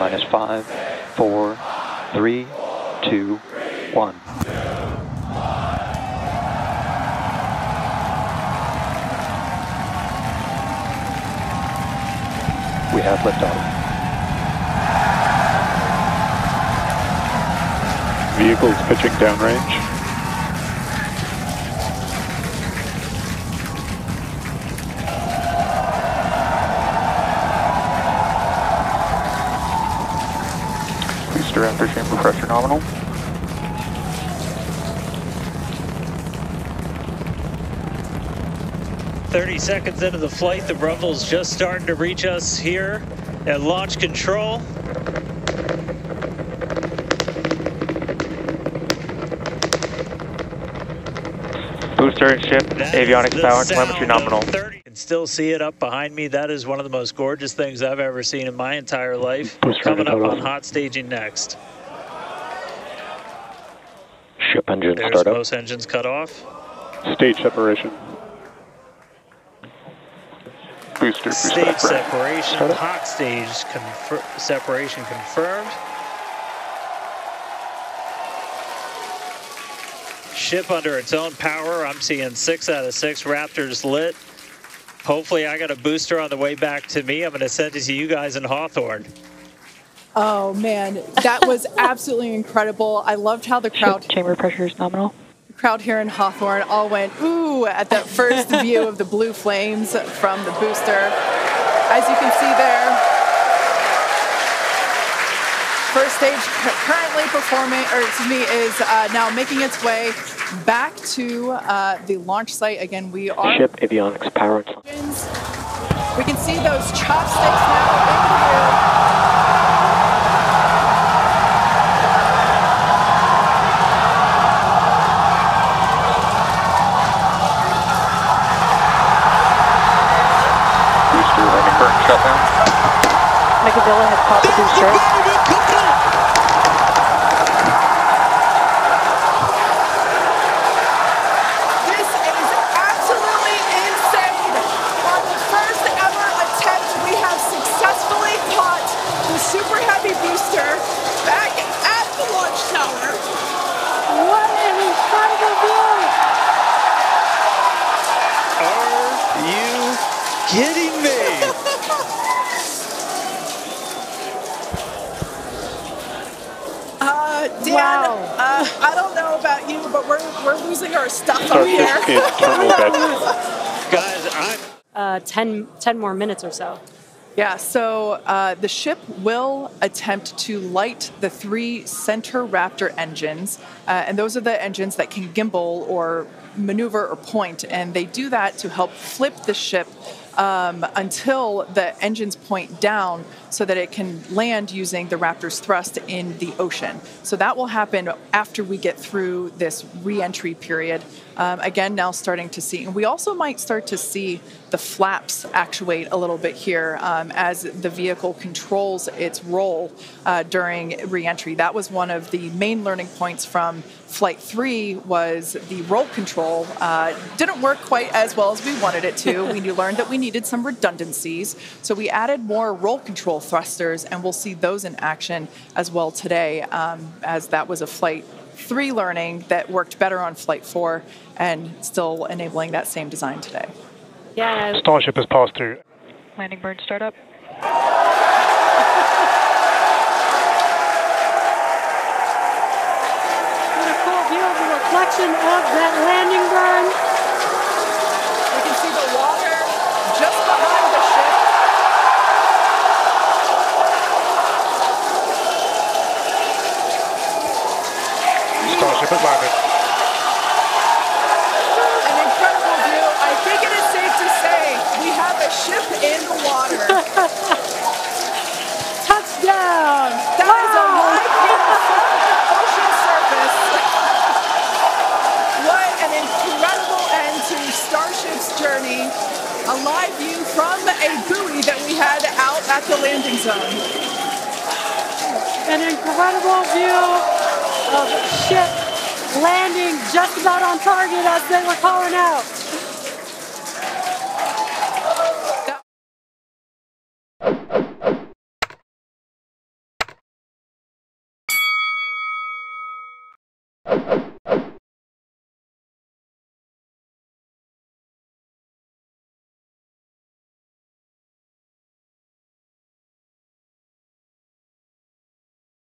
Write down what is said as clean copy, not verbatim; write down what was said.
minus 5, 4, 3, 2, 1. We have liftoff. Vehicles pitching downrange. Raptor chamber pressure nominal. Thirty seconds into the flight, the Brummel's just starting to reach us here at launch control. Booster and ship, avionics power, telemetry nominal. You can still see it up behind me. That is one of the most gorgeous things I've ever seen in my entire life. Coming up on hot staging next. Ship engine start up. There's most engines cut off. Stage separation. Booster stage separation. Hot stage separation confirmed. Ship under its own power. I'm seeing 6 out of 6 Raptors lit. Hopefully I got a booster on the way back to me. I'm going to send it to you guys in Hawthorne. Oh man, that was absolutely incredible. I loved how the crowd... Ship chamber pressure is nominal. The crowd here in Hawthorne all went, ooh, at that first view of the blue flames from the booster. As you can see there, first stage currently performing, or excuse me, is now making its way back to the launch site. Again, we are... Ship avionics powered. We can see those chopsticks now in the air. Booster running current shutdown. Micavilla has caught the booster. Kidding me! Dan, wow. I don't know about you, but we're losing our stuff up here. Guys, I'm 10 more minutes or so. Yeah, so the ship will attempt to light the 3 center Raptor engines, and those are the engines that can gimbal or maneuver or point, and they do that to help flip the ship until the engines point down so that it can land using the Raptor's thrust in the ocean. So that will happen after we get through this re-entry period. Again, now starting to see, and we also might start to see the flaps actuate a little bit here as the vehicle controls its roll during re-entry. That was one of the main learning points from Flight 3 was the roll control didn't work quite as well as we wanted it to. We learned that we needed some redundancies, so we added more roll control thrusters, and we'll see those in action as well today, as that was a Flight 3 learning that worked better on Flight 4 and still enabling that same design today. Yeah. Starship has passed through. Landing bird startup. Reflection of that landing burn. You can see the water just behind the ship. Starship has landed. An incredible view. I think it is safe to say we have a ship in the water. Touchdown! That is a life ocean surface. An incredible end to Starship's journey. A live view from a buoy that we had out at the landing zone. An incredible view of ship landing just about on target as they were calling out.